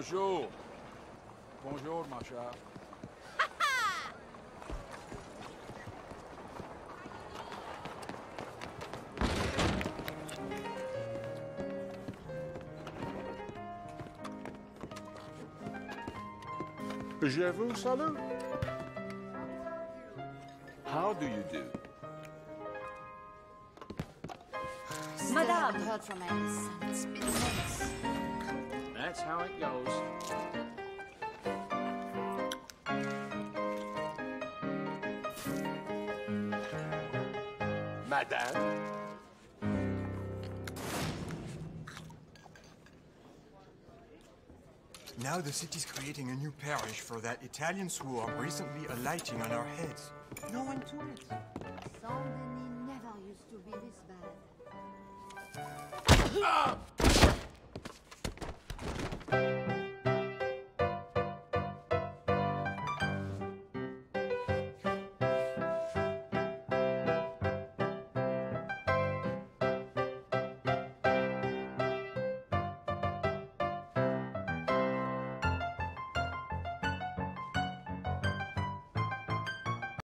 Bonjour. Bonjour, ma chère. Je vous salue. How do you do? Still Madame. Haven't heard from Alice. It's been months. That's how it goes. Madame. Now the city's creating a new parish for that Italian swarm recently alighting on our heads. No one to it. Saint-Denis never used to be this bad.